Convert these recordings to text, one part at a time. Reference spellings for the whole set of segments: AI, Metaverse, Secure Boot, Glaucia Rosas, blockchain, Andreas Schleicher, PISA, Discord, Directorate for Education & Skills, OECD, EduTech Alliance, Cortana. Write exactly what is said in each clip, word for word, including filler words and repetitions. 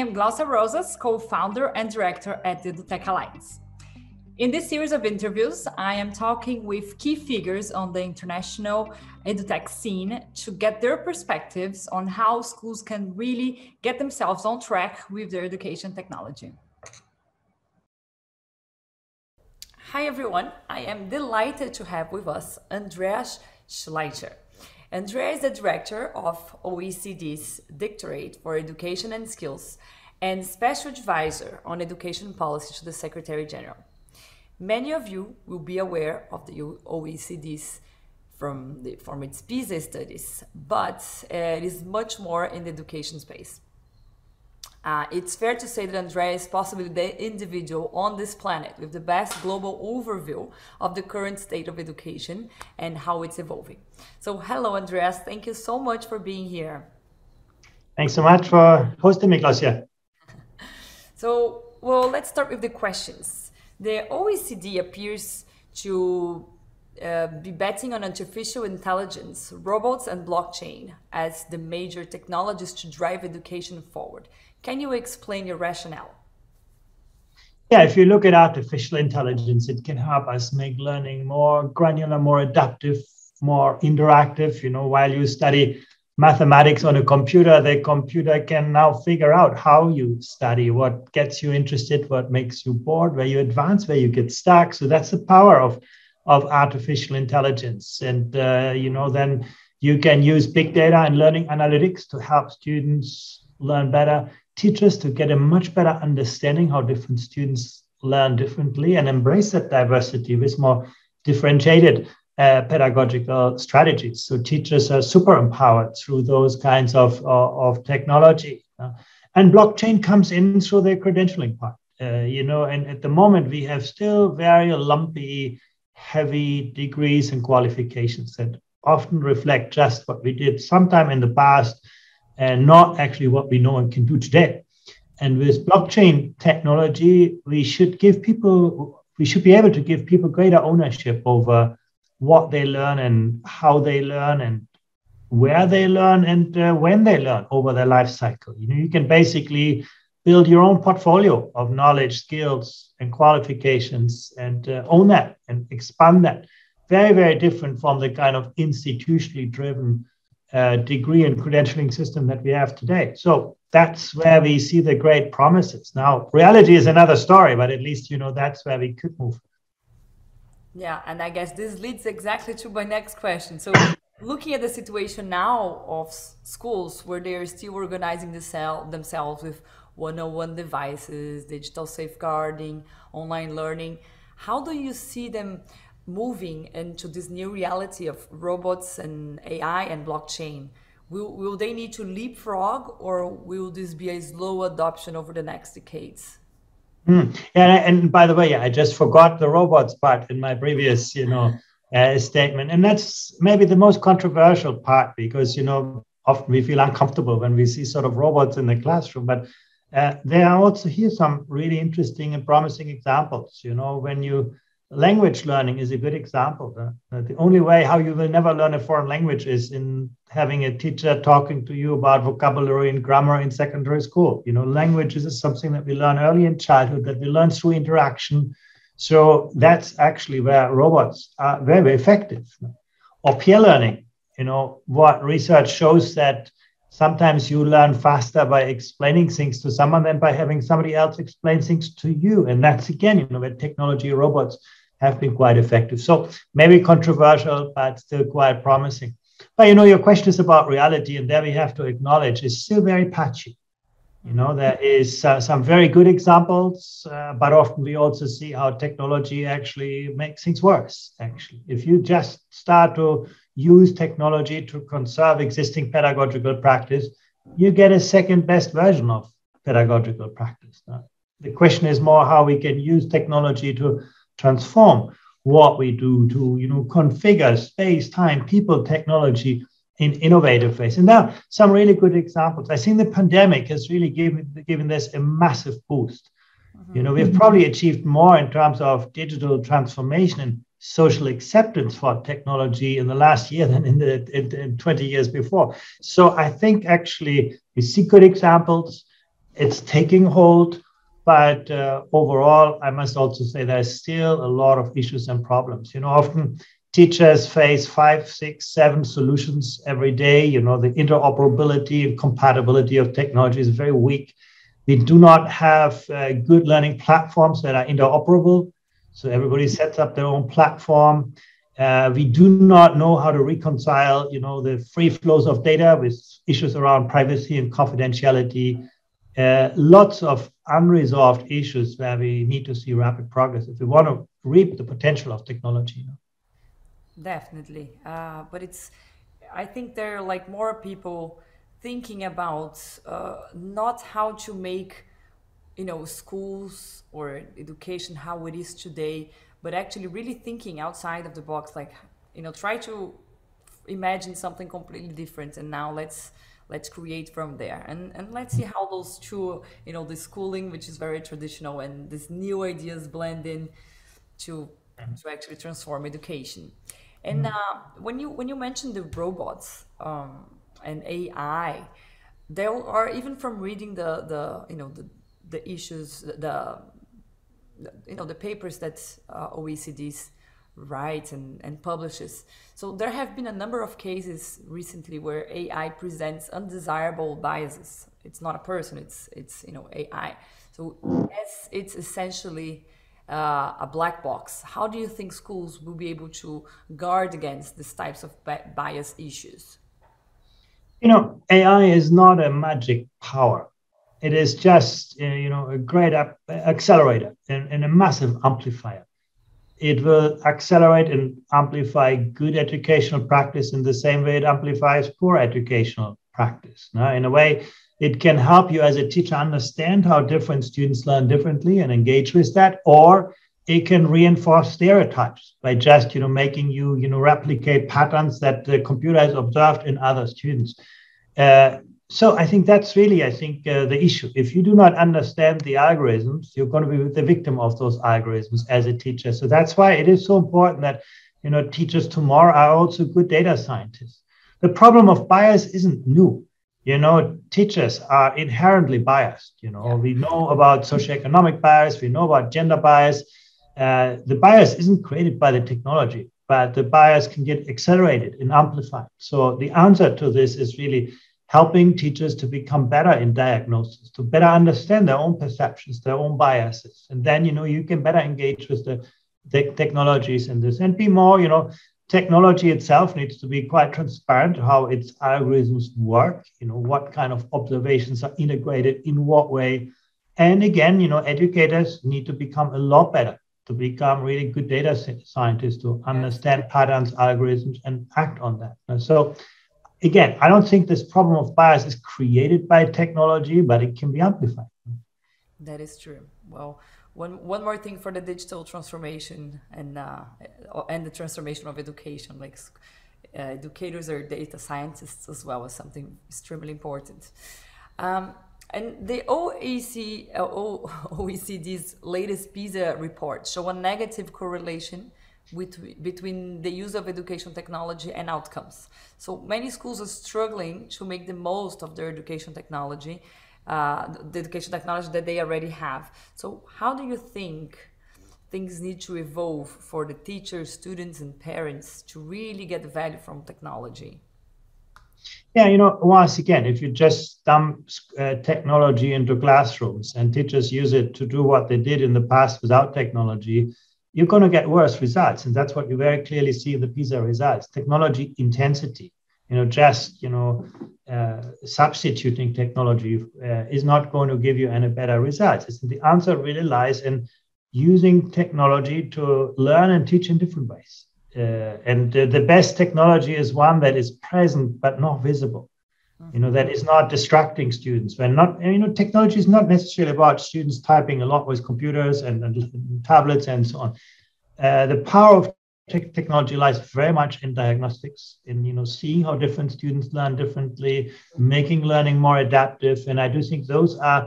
am Glaucia Rosas, co-founder and director at the EduTech Alliance. In this series of interviews, I am talking with key figures on the international EduTech scene to get their perspectives on how schools can really get themselves on track with their education technology. Hi everyone, I am delighted to have with us Andreas Schleicher. Andreas is the director of O E C D's Directorate for Education and Skills and Special Advisor on Education Policy to the Secretary General. Many of you will be aware of the O E C D's from, the, from its PISA studies, but uh, it is much more in the education space. Uh, it's fair to say that Andrea is possibly the individual on this planet with the best global overview of the current state of education and how it's evolving. So hello, Andreas. Thank you so much for being here. Thanks so much for hosting me, Glaucia. So, well, let's start with the questions. The O E C D appears to uh, be betting on artificial intelligence, robots and blockchain as the major technologies to drive education forward. Can you explain your rationale? Yeah, if you look at artificial intelligence, it can help us make learning more granular, more adaptive, more interactive. You know, while you study mathematics on a computer, the computer can now figure out how you study, what gets you interested, what makes you bored, where you advance, where you get stuck. So that's the power of, of artificial intelligence. And, uh, you know, then you can use big data and learning analytics to help students learn better, teachers to get a much better understanding how different students learn differently and embrace that diversity with more differentiated uh, pedagogical strategies. So teachers are super empowered through those kinds of, of, of technology. Uh, and blockchain comes in through the credentialing part. Uh, you know, and at the moment we have still very lumpy, heavy degrees and qualifications that often reflect just what we did sometime in the past and not actually what we know and can do today. And with blockchain technology, we should give people, we should be able to give people greater ownership over what they learn and how they learn and where they learn and uh, when they learn over their life cycle. You know, you can basically build your own portfolio of knowledge, skills, and qualifications and uh, own that and expand that. Very, very different from the kind of institutionally driven Uh, degree and credentialing system that we have today. So that's where we see the great promises. Now, reality is another story, but at least, you know, that's where we could move. Yeah, and I guess this leads exactly to my next question. So looking at the situation now of schools where they're still organizing themselves with one oh one devices, digital safeguarding, online learning, how do you see them moving into this new reality of robots and A I and blockchain? Will, will they need to leapfrog, or will this be a slow adoption over the next decades? Mm. And, and by the way, I just forgot the robots part in my previous, you know, uh, statement. And that's maybe the most controversial part because, you know, often we feel uncomfortable when we see sort of robots in the classroom. But uh, there are also here some really interesting and promising examples, you know, when you language learning is a good example. Uh, the only way how you will never learn a foreign language is in having a teacher talking to you about vocabulary and grammar in secondary school. You know, languages is something that we learn early in childhood, that we learn through interaction. So that's actually where robots are very, very effective. Or peer learning, you know, what research shows that sometimes you learn faster by explaining things to someone than by having somebody else explain things to you. And that's again, you know, where technology robots have been quite effective. So maybe controversial, but still quite promising. But, you know, your question is about reality, and there we have to acknowledge it's still very patchy. You know, there is uh, some very good examples, uh, but often we also see how technology actually makes things worse, actually. If you just start to use technology to conserve existing pedagogical practice, you get a second best version of pedagogical practice. Now, the question is more how we can use technology to transform what we do, to, you know, configure space, time, people, technology in innovative ways. And now some really good examples. I think the pandemic has really given, given this a massive boost. Mm-hmm. You know, we've probably achieved more in terms of digital transformation and social acceptance for technology in the last year than in the in, in twenty years before. So I think actually we see good examples. it's taking hold. But uh, overall, I must also say there's still a lot of issues and problems. You know, often teachers face five, six, seven solutions every day. You know, the interoperability and compatibility of technology is very weak. We do not have uh, good learning platforms that are interoperable. So everybody sets up their own platform. Uh, we do not know how to reconcile, you know, the free flows of data with issues around privacy and confidentiality. Uh, lots of unresolved issues where we need to see rapid progress if we want to reap the potential of technology. You know? Definitely. Uh, but it's, I think there are like more people thinking about uh, not how to make, you know, schools or education how it is today, but actually really thinking outside of the box, like, you know, try to imagine something completely different. And now let's, let's create from there. And, and let's see how those two, you know, the schooling, which is very traditional, and these new ideas blend in to, to actually transform education. And uh, when you, when you mentioned the robots um, and A I, there are, even from reading the, the you know, the, the issues, the, you know, the papers that uh, O E C D's writes and, and publishes. So there have been a number of cases recently where A I presents undesirable biases. It's not a person, it's, it's you know, A I. So yes, it's essentially uh, a black box. How do you think schools will be able to guard against these types of bias issues? You know, A I is not a magic power. It is just, you know, a great up accelerator and, and a massive amplifier. It will accelerate and amplify good educational practice in the same way it amplifies poor educational practice. Now, in a way, it can help you as a teacher understand how different students learn differently and engage with that, or it can reinforce stereotypes by just, you know, making you, you know, replicate patterns that the computer has observed in other students. Uh, So I think that's really, I think, uh, the issue. If you do not understand the algorithms, you're going to be the victim of those algorithms as a teacher. So that's why it is so important that, you know, teachers tomorrow are also good data scientists. The problem of bias isn't new. You know, teachers are inherently biased. You know, yeah. We know about socioeconomic bias. We know about gender bias. Uh, the bias isn't created by the technology, but the bias can get accelerated and amplified. So the answer to this is really helping teachers to become better in diagnosis, to better understand their own perceptions, their own biases. And then, you know, you can better engage with the, the technologies in this and be more, you know, technology itself needs to be quite transparent, how its algorithms work, you know, what kind of observations are integrated in what way. And again, you know, educators need to become a lot better, to become really good data scientists, to understand patterns, algorithms, and act on that. And so, again, I don't think this problem of bias is created by technology, but it can be amplified. That is true. Well, one, one more thing for the digital transformation and, uh, and the transformation of education, like uh, educators or data scientists as well, is something extremely important. Um, and the O E C D's latest PISA report show a negative correlation With, between the use of education technology and outcomes. So many schools are struggling to make the most of their education technology, uh, the education technology that they already have. So how do you think things need to evolve for the teachers, students, and parents to really get the value from technology? Yeah, you know, once again, if you just dump uh, technology into classrooms and teachers use it to do what they did in the past without technology, you're going to get worse results. And that's what you very clearly see in the PISA results. Technology intensity, you know, just, you know, uh, substituting technology uh, is not going to give you any better results. It's, the answer really lies in using technology to learn and teach in different ways. Uh, and uh, the best technology is one that is present, but not visible, mm-hmm. you know, that is not distracting students. When not, you know, technology is not necessarily about students typing a lot with computers and, and tablets and so on. Uh, the power of te technology lies very much in diagnostics, in, you know, seeing how different students learn differently, making learning more adaptive. And I do think those are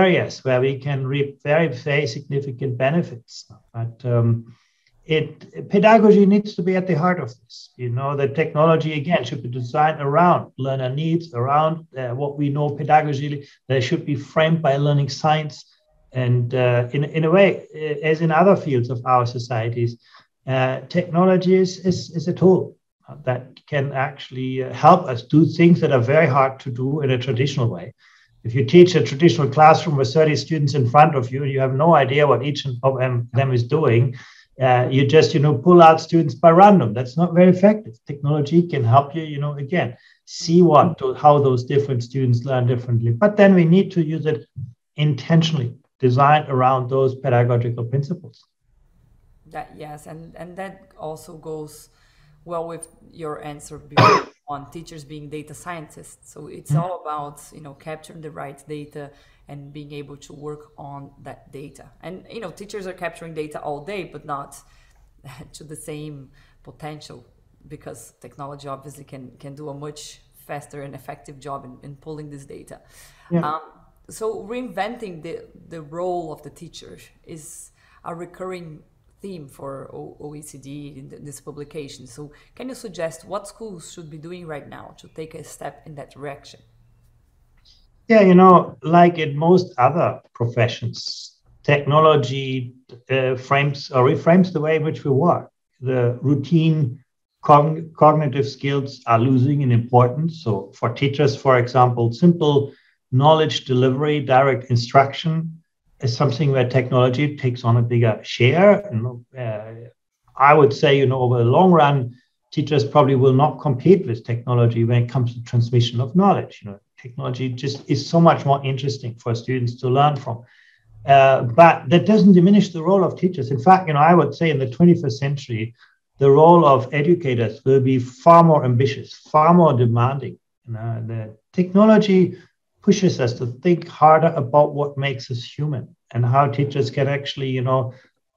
areas where we can reap very, very significant benefits. But um, It pedagogy needs to be at the heart of this. You know, the technology, again, should be designed around learner needs, around uh, what we know pedagogically. They should be framed by learning science. And uh, in, in a way, as in other fields of our societies, uh, technology is, is, is a tool that can actually help us do things that are very hard to do in a traditional way. If you teach a traditional classroom with thirty students in front of you, you have no idea what each of them is doing. Uh, you just, you know, pull out students by random. That's not very effective. Technology can help you, you know, again, see what, to, how those different students learn differently. But then we need to use it intentionally, designed around those pedagogical principles. That, yes, and, and that also goes well with your answer before on teachers being data scientists. So it's mm-hmm. all about, you know, capturing the right data and being able to work on that data. And, you know, teachers are capturing data all day, but not to the same potential, because technology obviously can, can do a much faster and effective job in, in pulling this data. Yeah. Um, so reinventing the, the role of the teacher is a recurring theme for O E C D in this publication. So can you suggest what schools should be doing right now to take a step in that direction? Yeah, you know, like in most other professions, technology uh, frames or reframes the way in which we work. The routine cog cognitive skills are losing in importance. So for teachers, for example, simple knowledge delivery, direct instruction is something where technology takes on a bigger share. And, uh, I would say, you know, over the long run, teachers probably will not compete with technology when it comes to transmission of knowledge. You know, technology just is so much more interesting for students to learn from. Uh, but that doesn't diminish the role of teachers. In fact, you know, I would say in the twenty-first century, the role of educators will be far more ambitious, far more demanding. You know, the technology pushes us to think harder about what makes us human and how teachers can actually, you know,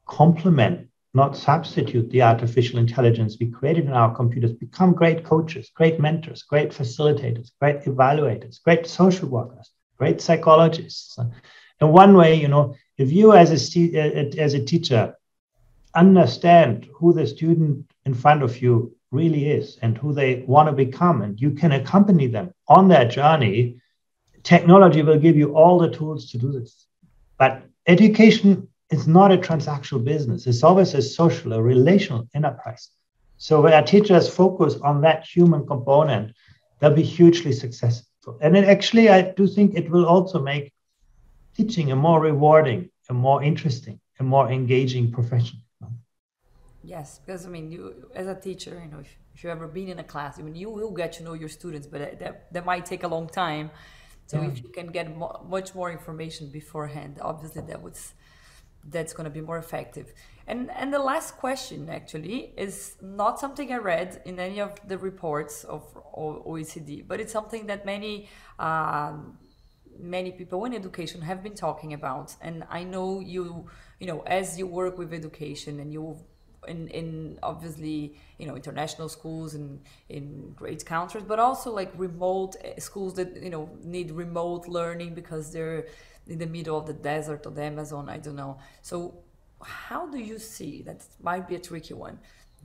complement, not substitute, the artificial intelligence we created in our computers, become great coaches, great mentors, great facilitators, great evaluators, great social workers, great psychologists. And one way, you know, if you as a, as a teacher understand who the student in front of you really is and who they want to become, and you can accompany them on their journey, technology will give you all the tools to do this. But education it's not a transactional business. It's always a social, a relational enterprise. So where teachers focus on that human component, they'll be hugely successful. And it actually, I do think it will also make teaching a more rewarding, a more interesting, a more engaging profession. Yes, because I mean, you as a teacher, you know, if, if you've ever been in a class, I mean, you will get to know your students, but that, that might take a long time. So yeah. If you can get mo much more information beforehand, obviously that would... that's going to be more effective. And and the last question actually is not something I read in any of the reports of O E C D, but it's something that many um, many people in education have been talking about. And I know you you know as you work with education and you in in obviously you know international schools and in great countries, but also like remote schools that you know need remote learning because they're in the middle of the desert or the Amazon, I don't know. So how do you see, that might be a tricky one,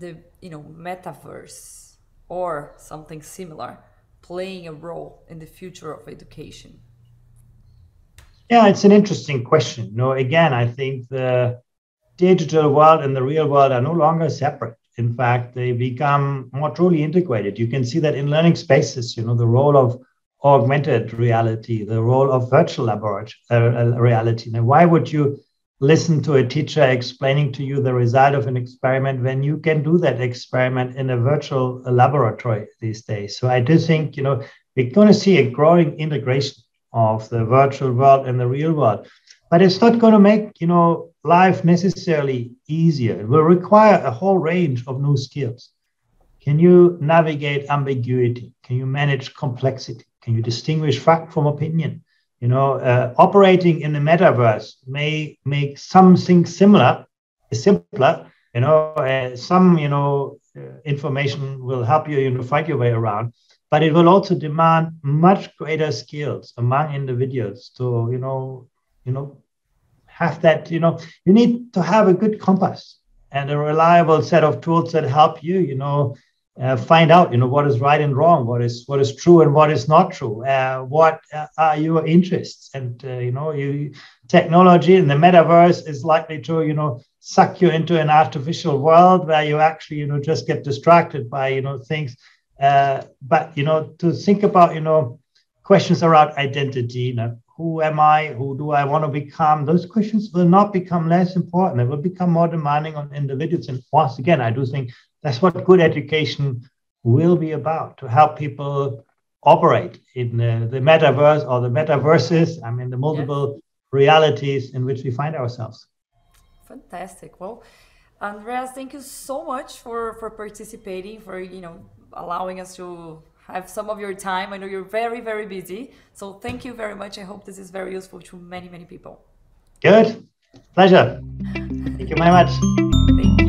the you know metaverse or something similar playing a role in the future of education? Yeah, it's an interesting question. No, again, I think the digital world and the real world are no longer separate. In fact, they become more truly integrated. You can see that in learning spaces, you know, the role of augmented reality, the role of virtual reality. Now, why would you listen to a teacher explaining to you the result of an experiment when you can do that experiment in a virtual laboratory these days? So I do think, you know, we're going to see a growing integration of the virtual world and the real world, but it's not going to make, you know, life necessarily easier. It will require a whole range of new skills. Can you navigate ambiguity? Can you manage complexity? Can you distinguish fact from opinion? You know, uh, operating in the metaverse may make something similar, simpler. You know, uh, some you know uh, information will help you, you know, find your way around, but it will also demand much greater skills among individuals to you know, you know, have that. You know, you need to have a good compass. and a reliable set of tools that help you, you know, uh, find out, you know, what is right and wrong, what is what is true and what is not true, uh, what uh, are your interests, and uh, you know, you technology and the metaverse is likely to, you know, suck you into an artificial world where you actually, you know, just get distracted by, you know, things. Uh, but you know, to think about, you know, questions around identity, you know, who am I, who do I want to become, those questions will not become less important. They will become more demanding on individuals. And once again, I do think that's what good education will be about, to help people operate in uh, the metaverse or the metaverses, I mean, the multiple yeah. realities in which we find ourselves. Fantastic. Well, Andreas, thank you so much for, for participating, for, you know, allowing us to have some of your time. I know you're very, very busy. So thank you very much. I hope this is very useful to many, many people. Good. Pleasure. Thank you very much. Thank you.